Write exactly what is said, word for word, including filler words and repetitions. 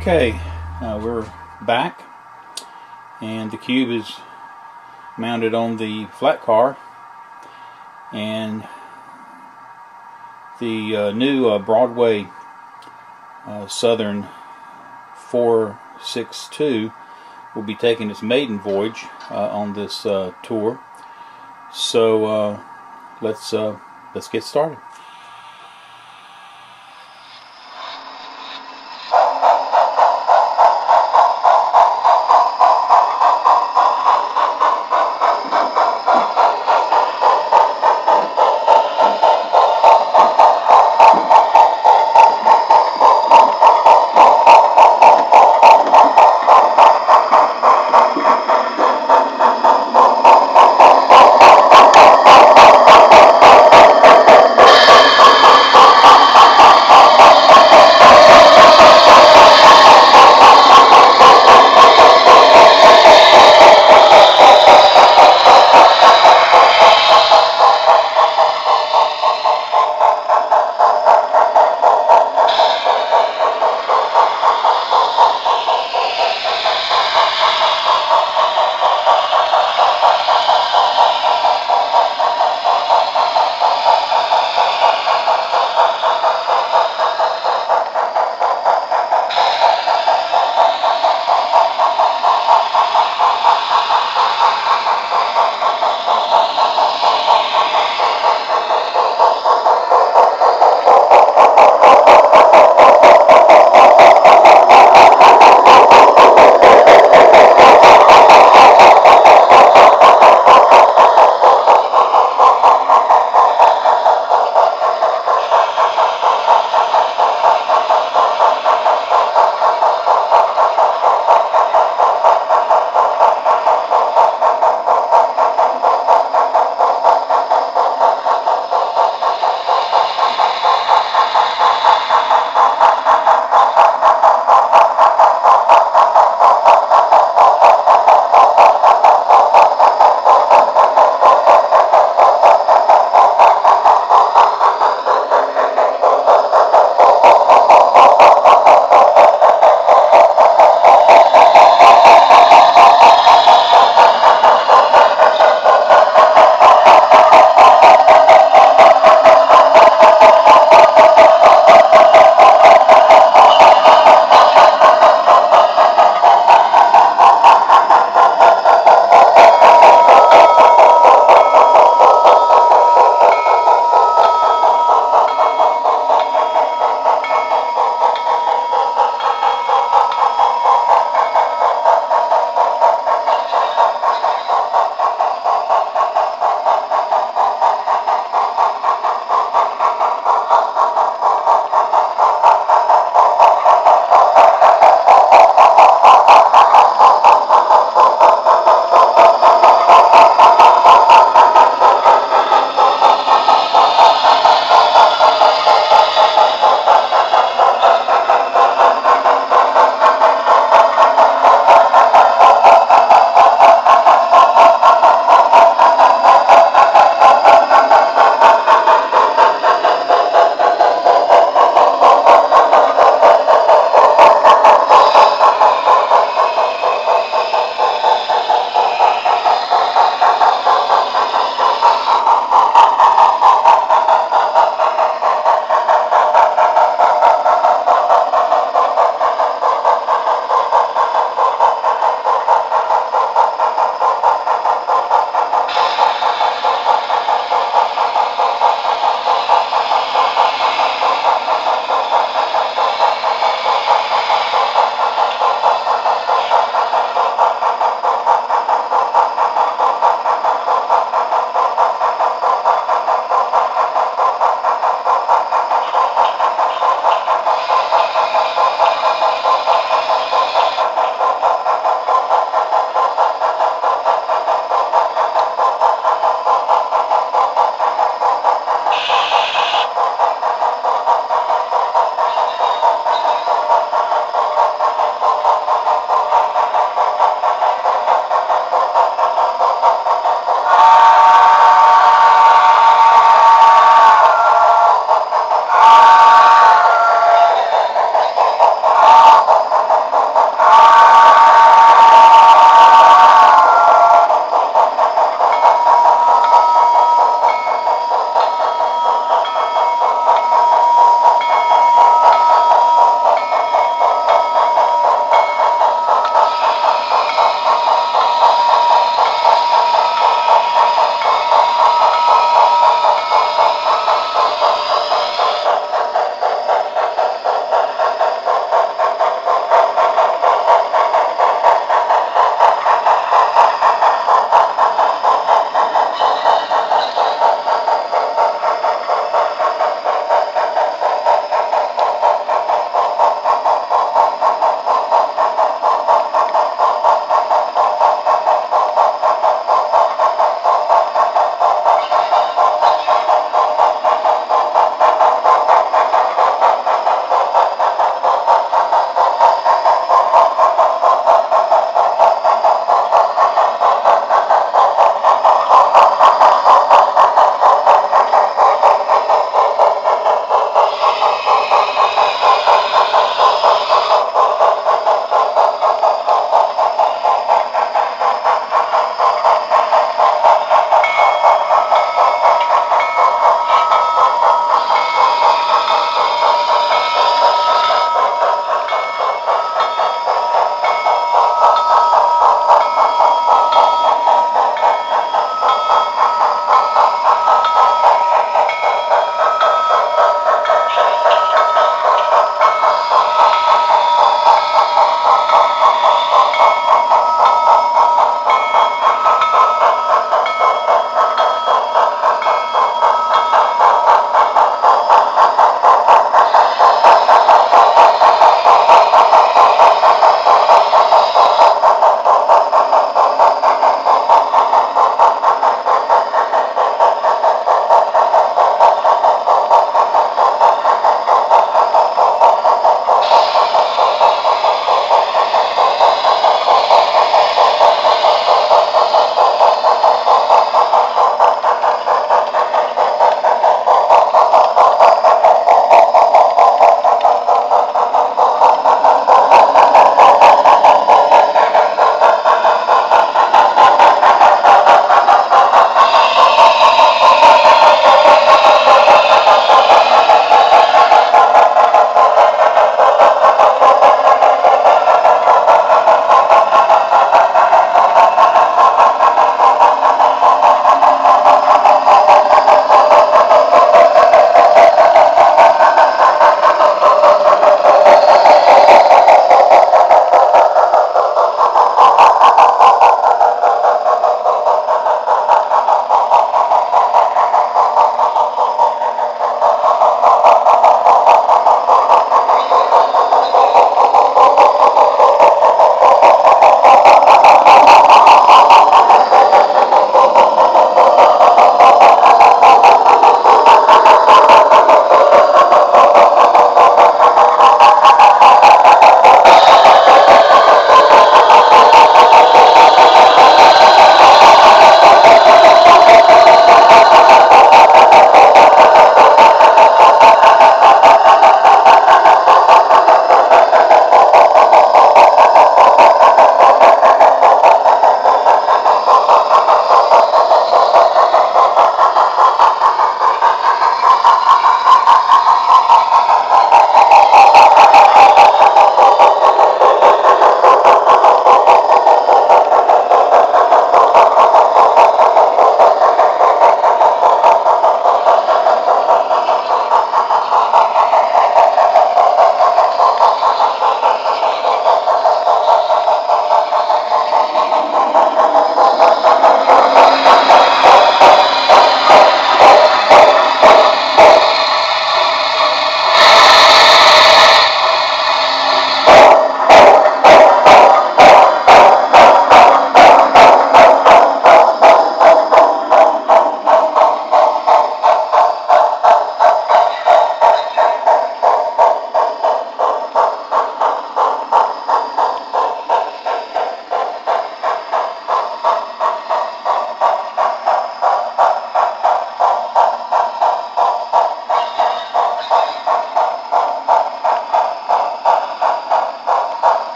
Okay, uh, we're back, and the cube is mounted on the flat car, and the uh, new uh, Broadway uh, Southern four sixty-two will be taking its maiden voyage uh, on this uh, tour. So uh, let's uh, let's get started.